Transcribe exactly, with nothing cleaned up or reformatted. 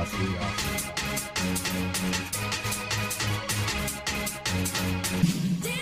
off, we off.